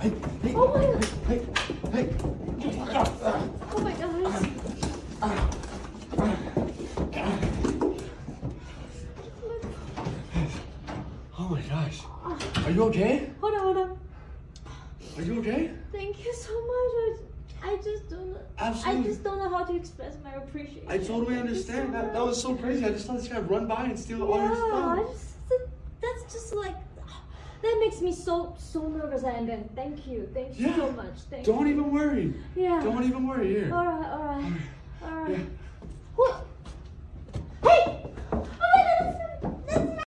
Hey! Oh my God! Hey! Oh my gosh! Oh my gosh! Are you okay? Hold on. Are you okay? Thank you so much. I just don't know. Absolutely. I just don't know how to express my appreciation. I totally understand. So that was so crazy. I just let this guy run by and steal all your stuff. That's just like, that makes me so nervous. And then thank you yeah. so much. Thank you. Don't even worry. Yeah. Don't even worry here. All right. Yeah. What?